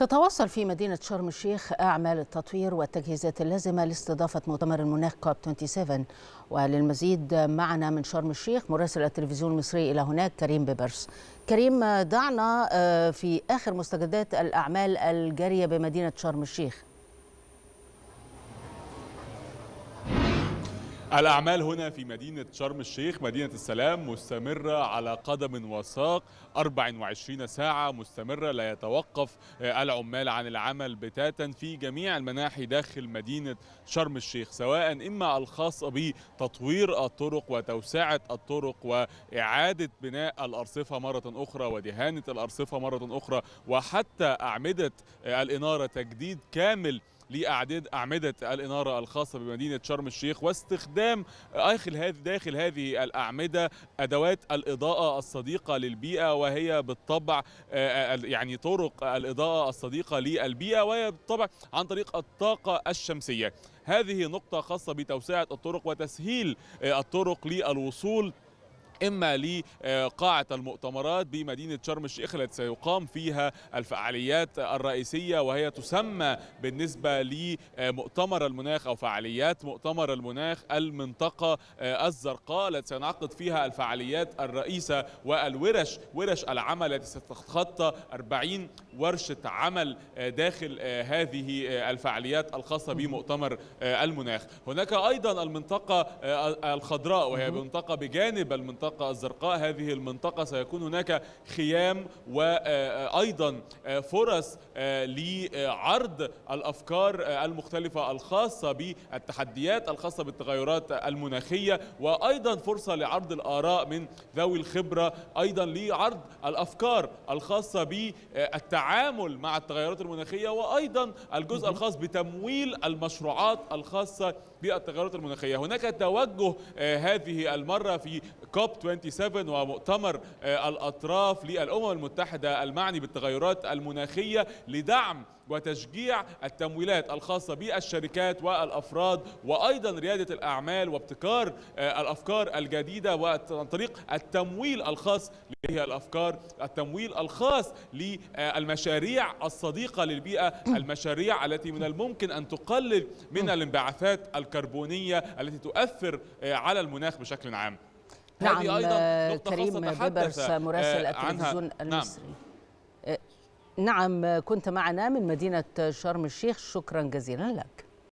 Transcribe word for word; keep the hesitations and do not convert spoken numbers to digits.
تتواصل في مدينة شرم الشيخ أعمال التطوير والتجهيزات اللازمة لاستضافة مؤتمر المناخ كوب سبعة وعشرين. وللمزيد معنا من شرم الشيخ مراسل التلفزيون المصري إلى هناك كريم بيبرس. كريم، دعنا في آخر مستجدات الأعمال الجارية بمدينة شرم الشيخ. الأعمال هنا في مدينة شرم الشيخ مدينة السلام مستمرة على قدم وساق، أربع وعشرين ساعة مستمرة، لا يتوقف العمال عن العمل بتاتا في جميع المناحي داخل مدينة شرم الشيخ، سواء إما الخاصة بتطوير الطرق وتوسعة الطرق وإعادة بناء الأرصفة مرة أخرى ودهانة الأرصفة مرة أخرى، وحتى أعمدة الإنارة، تجديد كامل لأعداد أعمدة الإنارة الخاصة بمدينة شرم الشيخ، واستخدام داخل هذه الأعمدة أدوات الإضاءة الصديقة للبيئة، وهي بالطبع يعني طرق الإضاءة الصديقة للبيئة، وهي بالطبع عن طريق الطاقة الشمسية. هذه نقطة خاصة بتوسعة الطرق وتسهيل الطرق للوصول إما لقاعة المؤتمرات بمدينة شرم الشيخ التي سيقام فيها الفعاليات الرئيسية، وهي تسمى بالنسبة لمؤتمر المناخ أو فعاليات مؤتمر المناخ المنطقة الزرقاء، التي سينعقد فيها الفعاليات الرئيسة والورش، ورش العمل التي ستتخطى أربعين ورشة عمل داخل هذه الفعاليات الخاصة بمؤتمر المناخ. هناك أيضا المنطقة الخضراء، وهي منطقة بجانب المنطقة الزرقاء. هذه المنطقة سيكون هناك خيام وأيضا فرص لعرض الأفكار المختلفة الخاصة بالتحديات الخاصة بالتغيرات المناخية، وأيضا فرصة لعرض الآراء من ذوي الخبرة، أيضا لعرض الأفكار الخاصة بالتعامل مع التغيرات المناخية، وأيضا الجزء الخاص بتمويل المشروعات الخاصة بالتغيرات المناخية. هناك توجه هذه المرة في كوب سبعة وعشرين ومؤتمر الأطراف للأمم المتحدة المعني بالتغيرات المناخية لدعم وتشجيع التمويلات الخاصة بالشركات والأفراد، وأيضا ريادة الأعمال وابتكار الأفكار الجديدة، وعن طريق التمويل الخاص لهذه الأفكار، التمويل الخاص للمشاريع الصديقة للبيئة، المشاريع التي من الممكن أن تقلل من الانبعاثات الكربونية التي تؤثر على المناخ بشكل عام. نعم كريم بيبرس مراسل التلفزيون المصري. نعم. نعم كنت معنا من مدينة شرم الشيخ، شكرا جزيلا لك.